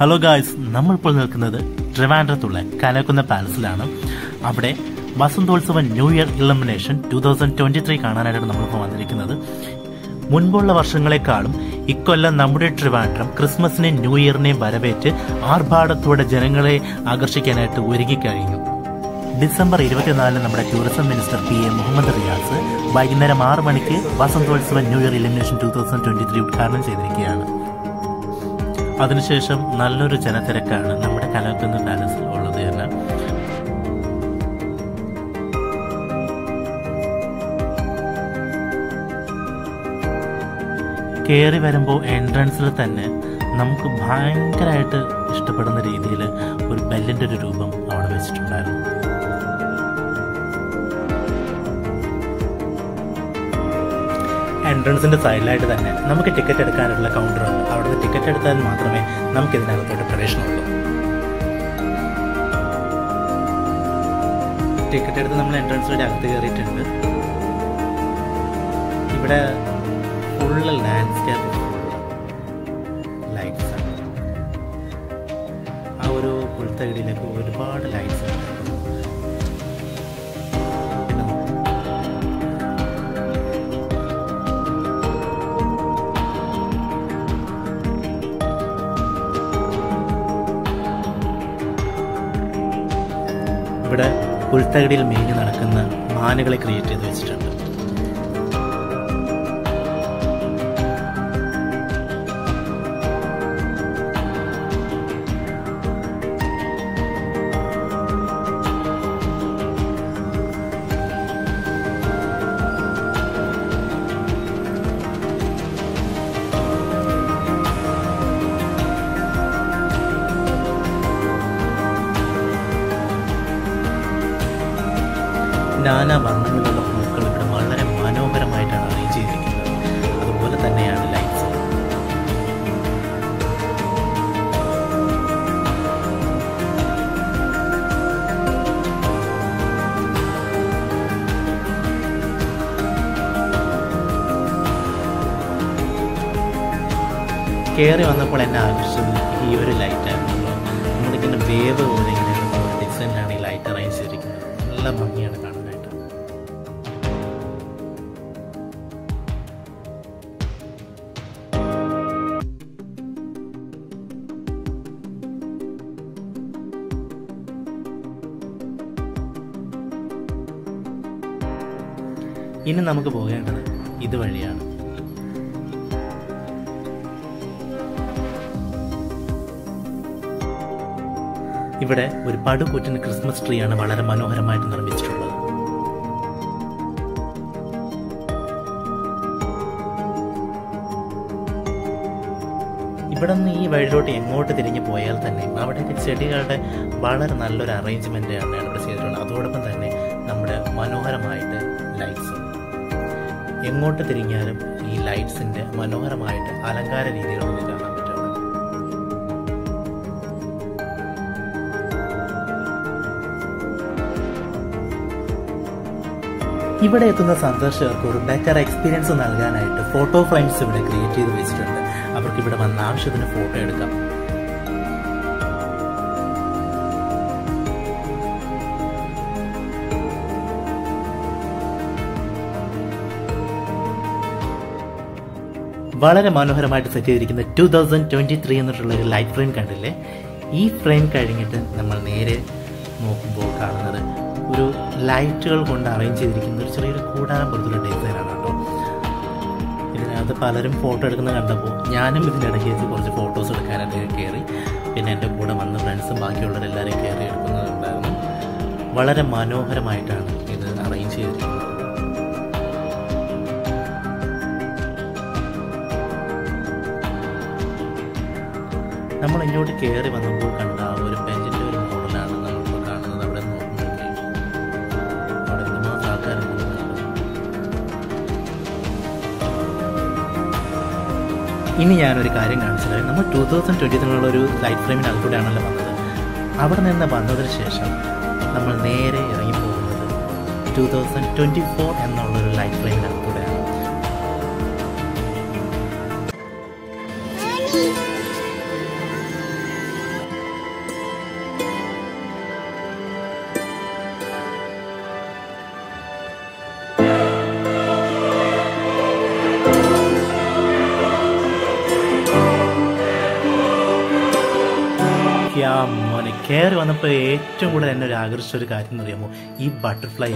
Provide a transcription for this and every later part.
Hello guys, നമ്മൾ ഇപ്പോൾ നിൽക്കുന്നത് ട്രിവാൻഡ്രത്തുള്ള കനകകുന്ന് പാലസിലാണ്. അവിടെ വസന്തോത്സവ ന്യൂ ഇയർ ഇലുമിനേഷൻ 2023 കാണാനായിട്ട് നമ്മളിപ്പോൾ വന്നിരിക്കുന്നത്. മുൻപുള്ള വർഷങ്ങളെക്കാളും ഇക്കൊല്ലം നമ്മുടെ ട്രിവാൻഡ്രം ക്രിസ്മസിനെ ന്യൂ ഇയറിനെയും വരവേറ്റ് ആർഭാടത്തോടെ ജനങ്ങളെ ആകർഷിക്കാനായിട്ട് ഒരുങ്ങി കഴിഞ്ഞു. ഡിസംബർ 24 നമ്മുടെ tourism minister P.A. Muhammad Riyas വൈകുന്നേരം 6 മണിക്ക് വസന്തോത്സവ ന്യൂ ഇയർ ഇലുമിനേഷൻ 2023 ഉദ്ഘാടനം ചെയ്തിരിക്കുകയാണ്. അതിനുശേഷം നല്ലൊരു ജനത്തിരക്കാണ് നമ്മുടെ കനകകുന്ന് പാലസിൽ ഉള്ളത് തന്നെ. കയറി വരുമ്പോൾ എൻട്രൻസിൽ തന്നെ നമുക്ക് ഭയങ്കരമായിട്ട് ഇഷ്ടപ്പെടുന്ന രീതിയിൽ ഒരു ബെല്ലിൻ്റെ ഒരു രൂപം അവിടെ വെച്ചിട്ടുണ്ടായിരുന്നു. എൻട്രൻസിൻ്റെ സൈഡിലായിട്ട് തന്നെ നമുക്ക് ടിക്കറ്റ് എടുക്കാനുള്ള കൗണ്ടറുണ്ട്. അവിടുന്ന് ടിക്കറ്റ് എടുത്താൽ മാത്രമേ നമുക്കിതിനകത്തോട്ട് പ്രവേശനമുള്ളൂ. ടിക്കറ്റ് എടുത്ത് നമ്മൾ എൻട്രൻസിലൂടെ അകത്ത് കയറിയിട്ടുണ്ട്. ഇവിടെ ഫുള്ള് ലാൻഡ്സ്കേപ്പ് ലൈറ്റ്സ് ആണ്. ആ ഒരു പുൽത്തകിടിയിലേക്ക് ഒരുപാട് ലൈറ്റ്സ് ഉണ്ട്. ഇവിടെ പുൽത്തകിടിയിൽ മേഞ്ഞു നടക്കുന്ന മാനുകളെ ക്രിയേറ്റ് ചെയ്ത് വെച്ചിട്ടുണ്ട്. നാനാ വർണ്ണങ്ങളിലുള്ള പൂക്കൾ ഇവിടെ വളരെ മനോഹരമായിട്ടാണ് അറേഞ്ച് ചെയ്തിരിക്കുന്നത്. അതുപോലെ തന്നെയാണ് ലൈറ്റ്സ്. കയറി വന്നപ്പോൾ എന്നെ ആകർഷിച്ചത് ഈ ഒരു ലൈറ്റായിരുന്നു. നമ്മളിങ്ങനെ വേവ് പോലെ ഇങ്ങനെയുള്ള ഡിസൈനിലാണ് ഈ ലൈറ്റ് അറേഞ്ച് ചെയ്തിരിക്കുന്നത്. നല്ല ഭംഗിയാണ് കാണുന്നത്. ഇനി നമുക്ക് പോകേണ്ടത് ഇതുവഴിയാണ്. ഇവിടെ ഒരു പടുകൂറ്റൻ ക്രിസ്മസ് ട്രീയാണ് വളരെ മനോഹരമായിട്ട് നിർമ്മിച്ചിട്ടുള്ളത്. ഇവിടെ നിന്ന് ഈ വഴിയിലോട്ട് എങ്ങോട്ട് തിരിഞ്ഞു പോയാൽ തന്നെ അവിടെയൊക്കെ ചെടികളുടെ വളരെ നല്ലൊരു അറേഞ്ച്മെന്റ് ആണ് ഇവിടെ ചെയ്തിട്ടുള്ളത്. അതോടൊപ്പം തന്നെ നമ്മുടെ മനോഹരമായിട്ട് ലൈറ്റ്സ്, എങ്ങോട്ട് തിരിഞ്ഞാലും ഈ ലൈറ്റ്സിന്റെ മനോഹരമായിട്ട് അലങ്കാര രീതികളൊന്നും കാണാൻ പറ്റും. ഇവിടെ എത്തുന്ന സന്ദർശകർക്ക് ഒരു ബെറ്റർ എക്സ്പീരിയൻസ് നൽകാനായിട്ട് ഫോട്ടോ ഫ്രെയിംസ് ഇവിടെ ക്രിയേറ്റ് ചെയ്ത് വെച്ചിട്ടുണ്ട്. അവർക്ക് ഇവിടെ വന്ന ആവശ്യത്തിന് ഫോട്ടോ എടുക്കാം. വളരെ മനോഹരമായിട്ട് സെറ്റ് ചെയ്തിരിക്കുന്ന 2023 എന്നിട്ടുള്ള ഒരു ലൈറ്റ് ഫ്രെയിം കണ്ടില്ലേ? ഈ ഫ്രെയിം കഴിഞ്ഞിട്ട് നമ്മൾ നേരെ നോക്കുമ്പോൾ കാണുന്നത് ഒരു ലൈറ്റുകൾ കൊണ്ട് അറേഞ്ച് ചെയ്തിരിക്കുന്ന ഒരു ചെറിയൊരു കൂടാരം പോലത്തെ ഡിസൈനാണ് കേട്ടോ. ഇതിനകത്ത് പലരും ഫോട്ടോ എടുക്കുന്നത് കണ്ടപ്പോൾ ഞാനും ഇതിനിടയ്ക്ക് വെച്ച് കുറച്ച് ഫോട്ടോസ് എടുക്കാനായിട്ട് കയറി. പിന്നെ എൻ്റെ കൂടെ വന്ന ഫ്രണ്ട്സും ബാക്കിയുള്ളവരെല്ലാവരും കയറി എടുക്കുന്നതുണ്ടായിരുന്നു. വളരെ മനോഹരമായിട്ടാണ് ഇത് അറേഞ്ച് ചെയ്തിരിക്കുന്നത്. നമ്മൾ ഇങ്ങോട്ട് കയറി വന്നപ്പോൾ കണ്ട ഒരു ബെഞ്ചിൻ്റെ ഒരു മോഡലാണ് നമ്മളിപ്പോൾ കാണുന്നത്. അവിടെ നോക്കുമ്പോൾ അവിടെ എന്തുമാത്രം ആൾക്കാരുണ്ട്. ഇനി ഞാനൊരു കാര്യം കാണിച്ചത്, നമ്മൾ 2023 ഒരു ലൈറ്റ് ഫ്രെയിമിനകത്തൂടെയാണല്ലോ വന്നത്. അവിടെ നിന്ന് വന്നതിന് ശേഷം നമ്മൾ നേരെ ഇറങ്ങിപ്പോകുന്നത് 2024 എന്നുള്ളൊരു ലൈറ്റ് ഫ്രെയിമിനകത്തൂടെയാണ്. care on a good and a butterfly.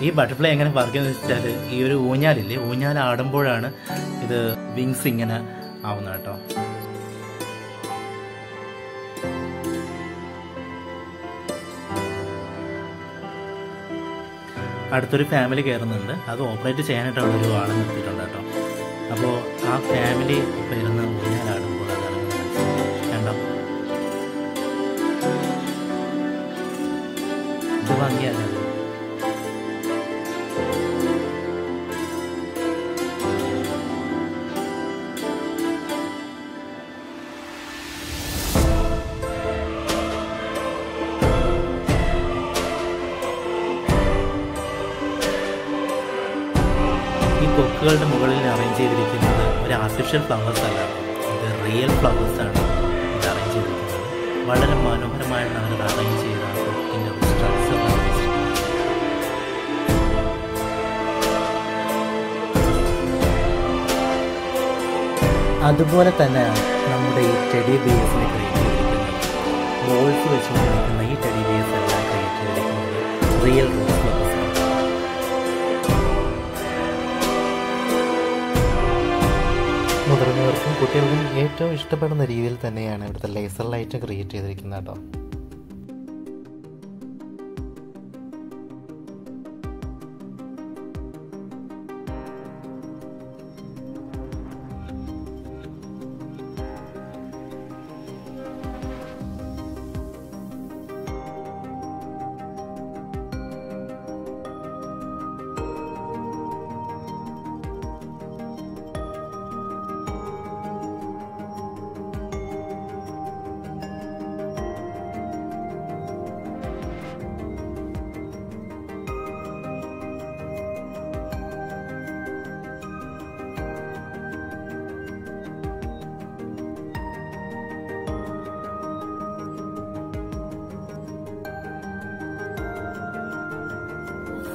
E butterfly and a bargain is that Unya Lily, Unya Adamborana, the wing singing a Avanato. Adthuri family care on the other operated China to Adam Pitondato. About our family, Perana Adam. The artificial flowers are the real flowers are arranged. But a man of her mind are arranged in a structure. Aduboratana, number teddy bears in a great balls which make teddy bears real flowers. I will show you the real thing and the laser light to create the real thing.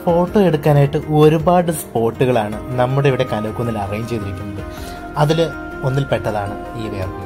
Photo എടുക്കാനായിട്ട് ഒരുപാട് സ്പോട്ടുകളാണ് നമ്മുടെ ഇവിടെ കനകക്കുന്നിൽ arrange ചെയ്തിരിക്കുന്നത് അതിൽ ഒന്നിൽ പെട്ടതാണ് ഈ വേറെ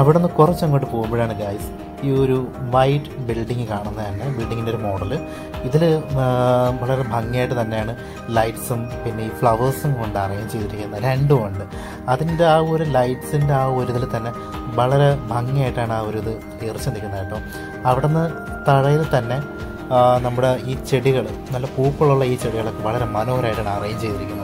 അവിടെ നിന്ന് കുറച്ച് അങ്ങോട്ട് പോകുമ്പോഴാണ് ഗൈസ് ഈ ഒരു വൈറ്റ് ബിൽഡിംഗ് കാണുന്നതാണ് ബിൽഡിങ്ങിൻ്റെ ഒരു മോഡൽ ഇതിൽ വളരെ ഭംഗിയായിട്ട് തന്നെയാണ് ലൈറ്റ്സും പിന്നെ ഈ ഫ്ലവേഴ്സും കൊണ്ട് അറേഞ്ച് ചെയ്തിരിക്കുന്നത് രണ്ടും ഉണ്ട് അതിൻ്റെ ആ ഒരു ലൈറ്റ്സിൻ്റെ ആ ഒരു ഇതിൽ തന്നെ വളരെ ഭംഗിയായിട്ടാണ് ആ ഒരു ഇത് തീർച്ച നിൽക്കുന്നത് കേട്ടോ അവിടെ നിന്ന് തഴയിൽ തന്നെ നമ്മുടെ ഈ ചെടികൾ നല്ല പൂക്കളുള്ള ഈ ചെടികളൊക്കെ വളരെ മനോഹരമായിട്ടാണ് അറേഞ്ച് ചെയ്തിരിക്കുന്നത്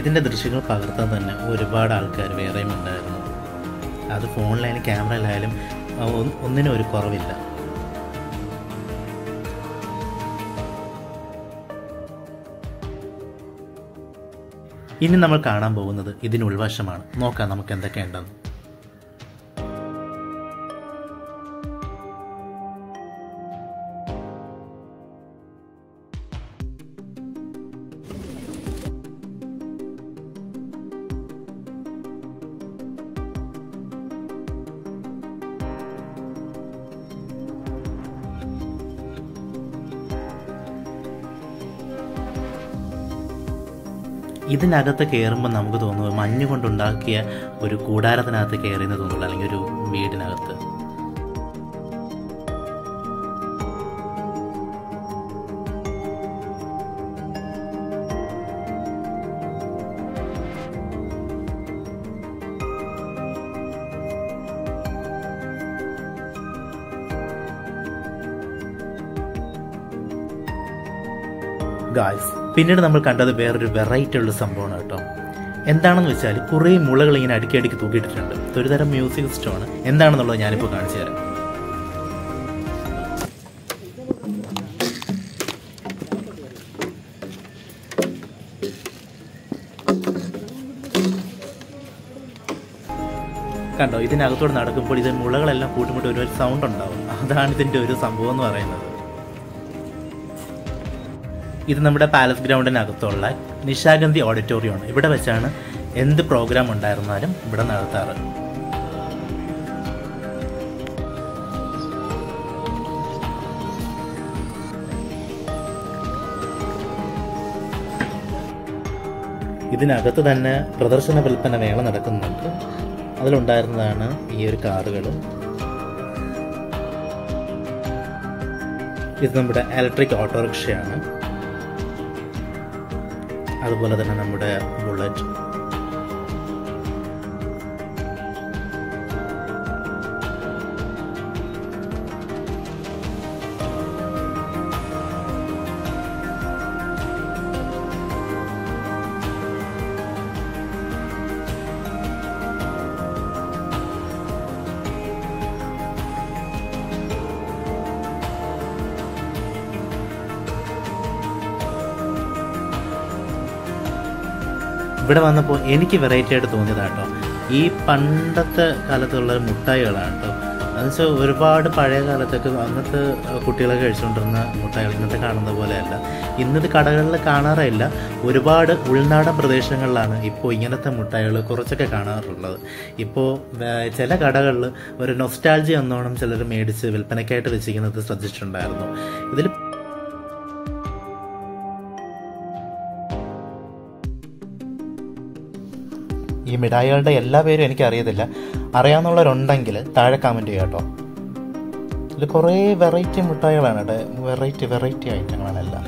ഇതിന്റെ ദൃശ്യങ്ങൾ പകർത്താൻ തന്നെ ഒരുപാട് ആൾക്കാർ വേറെയും ഉണ്ടായിരുന്നു അത് ഫോണിലായാലും ക്യാമറയിലായാലും ഒന്നിനും ഒരു കുറവില്ല ഇനി നമ്മൾ കാണാൻ പോകുന്നത് ഇതിന് ഉൾവശമാണ് നോക്കാം നമുക്ക് എന്തൊക്കെ ഉണ്ടെന്ന് ഇതിനകത്ത് കയറുമ്പോൾ നമുക്ക് തോന്നുന്നത് മഞ്ഞ് കൊണ്ടുണ്ടാക്കിയ ഒരു കൂടാരത്തിനകത്ത് കയറിയെന്ന് തോന്നുള്ളൂ അല്ലെങ്കിൽ ഒരു വീടിനകത്ത് ഗായ്സ്. പിന്നീട് നമ്മൾ കണ്ടത് വേറൊരു വെറൈറ്റി ഉള്ള സംഭവമാണ് കേട്ടോ. എന്താണെന്ന് വെച്ചാൽ കുറേ മുളകൾ ഇങ്ങനെ അടുക്കിയടുക്കി തൂക്കിയിട്ടിട്ടുണ്ട്. ഇതൊരു തരം മ്യൂസിക് സിസ്റ്റമാണ്. എന്താണെന്നുള്ളത് ഞാനിപ്പോൾ കാണിച്ചു തരാം. കണ്ടോ, ഇതിനകത്തോട് നടക്കുമ്പോൾ ഇത് മുളകളെല്ലാം കൂട്ടുമുട്ടി ഒരു സൗണ്ട് ഉണ്ടാവും. അതാണ് ഇതിൻ്റെ ഒരു സംഭവം എന്ന് പറയുന്നത്. ഇത് നമ്മുടെ പാലസ് ഗ്രൗണ്ടിനകത്തുള്ള നിശാഗന്ധി ഓഡിറ്റോറിയമാണ്. ഇവിടെ വെച്ചാണ് എന്ത് പ്രോഗ്രാം ഉണ്ടായിരുന്നാലും ഇവിടെ നടത്താറ്. ഇതിനകത്ത് തന്നെ പ്രദർശന വിൽപ്പന വേള നടക്കുന്നുണ്ട്. അതിലുണ്ടായിരുന്നതാണ് ഈ ഒരു കാറുകളും. ഇത് നമ്മുടെ ഇലക്ട്രിക് ഓട്ടോറിക്ഷയാണ്. അതുപോലെ തന്നെ നമ്മുടെ ബുള്ളറ്റ്. ഇവിടെ വന്നപ്പോൾ എനിക്ക് വെറൈറ്റി ആയിട്ട് തോന്നിയതാട്ടോ ഈ പണ്ടത്തെ കാലത്തുള്ള മുട്ടായികളാണ് കേട്ടോ. എന്ന് വെച്ചാൽ ഒരുപാട് പഴയ കാലത്തൊക്കെ അന്നത്തെ കുട്ടികളൊക്കെ കഴിച്ചുകൊണ്ടിരുന്ന മുട്ടായികൾ ഇന്നത്തെ കാണുന്ന പോലെയല്ല. ഇന്നത് കടകളിൽ കാണാറില്ല. ഒരുപാട് ഉൾനാടൻ പ്രദേശങ്ങളിലാണ് ഇപ്പോൾ ഇങ്ങനത്തെ മുട്ടായികൾ കുറച്ചൊക്കെ കാണാറുള്ളത്. ഇപ്പോൾ ചില കടകളിൽ ഒരു നൊസ്റ്റാൾജി എന്നോണം ചിലർ മേടിച്ച് വിൽപ്പനയ്ക്കായിട്ട് വെച്ചിരിക്കുന്നത് ശ്രദ്ധിച്ചിട്ടുണ്ടായിരുന്നു. ഇതിൽ ഈ മിഠായികളുടെ എല്ലാ പേരും എനിക്കറിയത്തില്ല. അറിയാവുന്നവരുണ്ടെങ്കിൽ താഴെ കമൻറ്റ് ചെയ്യുക കേട്ടോ. ഇതിൽ കുറേ വെറൈറ്റി മിഠായികളാണ് കേട്ടോ. വെറൈറ്റി വെറൈറ്റി ഐറ്റങ്ങളാണ് എല്ലാം.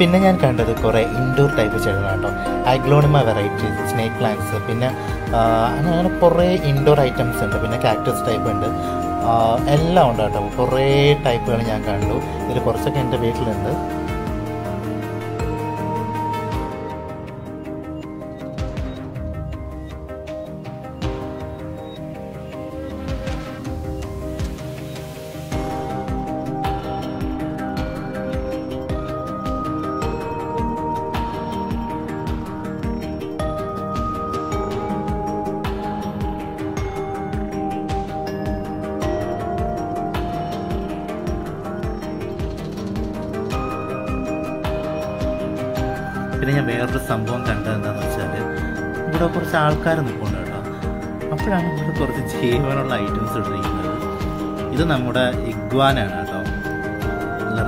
പിന്നെ ഞാൻ കണ്ടത് കുറേ ഇൻഡോർ ടൈപ്പ് ചെടികളാണ് കേട്ടോ. ആഗ്ലോണിമ വെറൈറ്റീസ്, സ്നേക്ക് പ്ലാന്റ്സ്, പിന്നെ അങ്ങനെ കുറേ ഇൻഡോർ ഐറ്റംസ് ഉണ്ട്. പിന്നെ കാക്ടസ് ടൈപ്പ് ഉണ്ട്. എല്ലാം ഉണ്ട് കേട്ടോ. കുറേ ടൈപ്പുകൾ ഞാൻ കണ്ടു. ഇതിൽ കുറച്ചൊക്കെ എൻ്റെ വീട്ടിലുണ്ട്. പിന്നെ ഞാൻ വേറൊരു സംഭവം കണ്ടത് എന്താണെന്ന് വെച്ചാൽ ഇവിടെ കുറച്ച് ആൾക്കാർ നിൽപ്പുണ്ട് കേട്ടോ. അപ്പോഴാണ് ഇവിടെ കുറച്ച് ജീവനുള്ള ഐറ്റംസ് ഇട്ടിരിക്കുന്നത്. ഇത് നമ്മുടെ ഇഗ്വാനാണ് കേട്ടോ.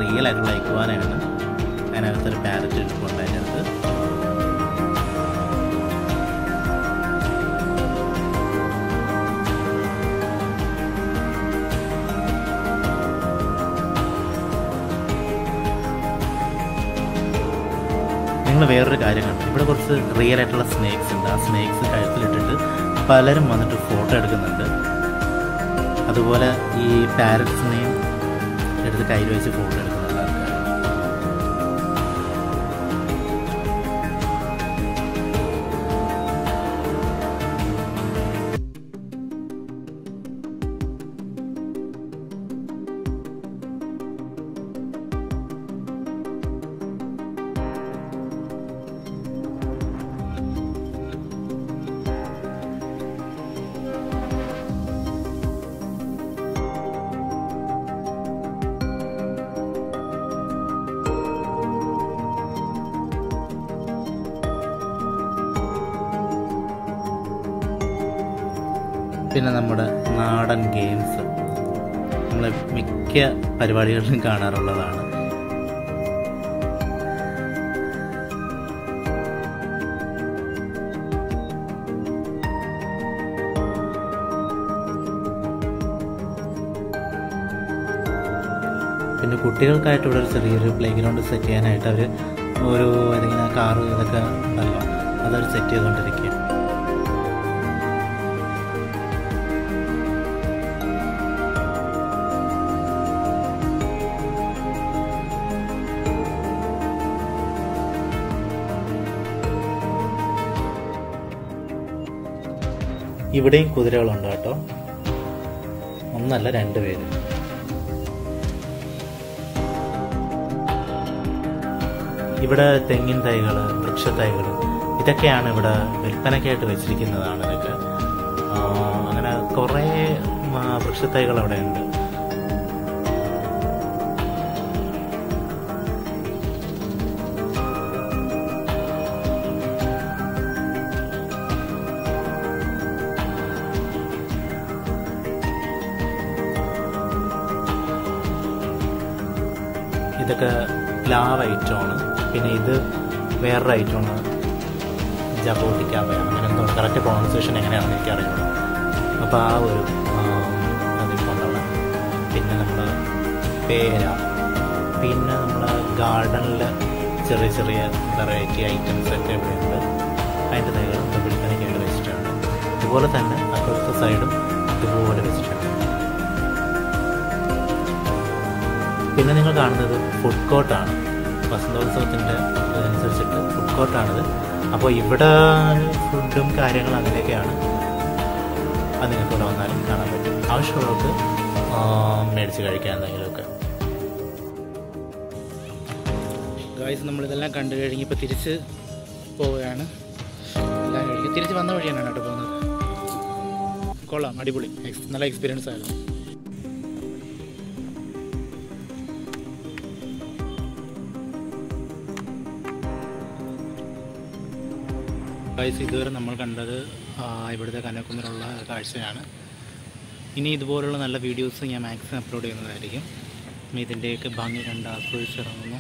റിയൽ ആയിട്ടുള്ള ഇഗ്വാനാണ്. അതിനകത്തൊരു പാരറ്റ് ഇട്ടിട്ടുണ്ട്. അതിനകത്ത് വേറൊരു കാര്യം കണ്ടു. ഇവിടെ കുറച്ച് റിയൽ ആയിട്ടുള്ള സ്നേക്സ് ഉണ്ട്. ആ സ്നേക്സ് കഴുത്തിലിട്ടിട്ട് പലരും വന്നിട്ട് ഫോട്ടോ എടുക്കുന്നുണ്ട്. അതുപോലെ ഈ പാരറ്റ്സിനെയും എടുത്ത് കയ്യിൽ വെച്ച് ഫോട്ടോ എടുക്കുന്നുണ്ട്. പിന്നെ നമ്മുടെ നാടൻ ഗെയിംസ് നമ്മൾ മിക്ക പരിപാടികളിലും കാണാറുള്ളതാണ്. പിന്നെ കുട്ടികൾക്കായിട്ട് ഇവിടെ ഒരു ചെറിയൊരു പ്ലേ ഗ്രൗണ്ട് സെറ്റ് ചെയ്യാനായിട്ട് അവർ ഓരോ ഏതെങ്കിലും കാറ് ഇതൊക്കെ ഉണ്ടല്ലോ അതവർ സെറ്റ് ചെയ്തുകൊണ്ടിരിക്കുക. ഇവിടെയും കുതിരകളുണ്ട് കേട്ടോ, ഒന്നല്ല രണ്ടുപേര്. ഇവിടെ തെങ്ങിൻ തൈകൾ, വൃക്ഷത്തൈകൾ ഇതൊക്കെയാണ് ഇവിടെ വിൽപ്പനയ്ക്കായിട്ട് വെച്ചിരിക്കുന്നതാണ്. ഇതൊക്കെ അങ്ങനെ കുറേ വൃക്ഷത്തൈകൾ അവിടെ ഉണ്ട്. ഇതൊക്കെ പ്ലാവ് ഐറ്റമാണ്. പിന്നെ ഇത് വേറൊരു ഐറ്റമാണ്, ജബോട്ടിക്കാവ അങ്ങനെ എന്തോ കറക്റ്റ് പ്രൊണൗൺസിയേഷൻ എങ്ങനെയാണെന്ന് എനിക്കറിയുള്ളൂ. അപ്പോൾ ആ ഒരു അതിപ്പോണ്ടാണ്. പിന്നെ നമ്മൾ പേര, പിന്നെ നമ്മൾ ഗാർഡനിൽ ചെറിയ ചെറിയ വെറൈറ്റി ഐറ്റംസൊക്കെ ഇവിടെയുണ്ട്. അതിൻ്റെ തൈകളും വിൽപ്പനയ്ക്കായിട്ട് വെച്ചിട്ടുണ്ട്. അതുപോലെ തന്നെ അപ്പുറത്തെ സൈഡും ഇതുപോലെ വെച്ചിട്ടുണ്ട്. പിന്നെ നിങ്ങൾ കാണുന്നത് ഫുഡ് കോർട്ടാണ്, വസന്തോത്സവത്തിൻ്റെ അതനുസരിച്ചിട്ട് ഫുഡ് കോർട്ടാണിത്. അപ്പോൾ ഇവിടെ ഫുഡും കാര്യങ്ങളും അങ്ങനെയൊക്കെയാണ്, അത് നിങ്ങൾക്ക് ഇവിടെ വന്നാലും കാണാൻ പറ്റും. ആവശ്യമുള്ളവർക്ക് മേടിച്ച് കഴിക്കാൻ എന്തെങ്കിലുമൊക്കെ. ഗായ്സ്, നമ്മളിതെല്ലാം കണ്ടു കഴിഞ്ഞ് ഇപ്പോൾ തിരിച്ച് പോവുകയാണ്. എല്ലാം കഴിഞ്ഞ് തിരിച്ച് വന്ന വഴി തന്നെയാണ് കേട്ടോ പോകുന്നത്. കൊള്ളാം, അടിപൊളി, നല്ല എക്സ്പീരിയൻസ് ആയിരുന്നു. ഇതുവരെ നമ്മൾ കണ്ടത് ഇവിടുത്തെ കനകക്കുന്നിലുള്ള കാഴ്ചയാണ്. ഇനി ഇതുപോലുള്ള നല്ല വീഡിയോസ് ഞാൻ മാക്സിമം അപ്ലോഡ് ചെയ്യുന്നതായിരിക്കും. ഇതിൻ്റെയൊക്കെ ഭംഗി കണ്ട് ആസ്വദിച്ചിറങ്ങുന്നു.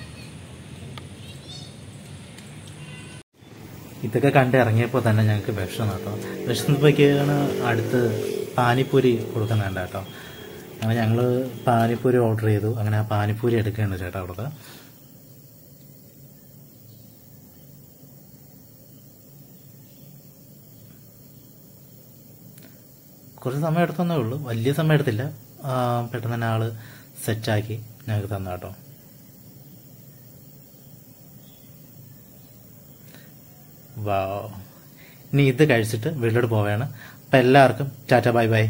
ഇതൊക്കെ കണ്ട് ഇറങ്ങിയപ്പോൾ തന്നെ ഞങ്ങൾക്ക് വിഷമം കേട്ടോ. വിഷമപ്പോഴേക്കാണ് അടുത്ത് പാനിപ്പൂരി കൊടുക്കുന്നുണ്ട് കേട്ടോ. അങ്ങനെ ഞങ്ങൾ പാനിപ്പൂരി ഓർഡർ ചെയ്തു. അങ്ങനെ ആ പാനിപ്പൂരി എടുക്കുകയാണ് ചേട്ടാ അവിടുത്തെ. കുറച്ച് സമയം എടുത്തന്നേ ഉള്ളൂ, വലിയ സമയം എടുത്തില്ല. പെട്ടെന്ന് തന്നെ ആള് സെറ്റാക്കി ഞങ്ങൾക്ക് തന്ന കേട്ടോ. വാ, ഇനി ഇത് കഴിച്ചിട്ട് വീട്ടിലോട്ട് പോവുകയാണ്. അപ്പം എല്ലാവർക്കും ടാറ്റാ, ബൈ ബൈ.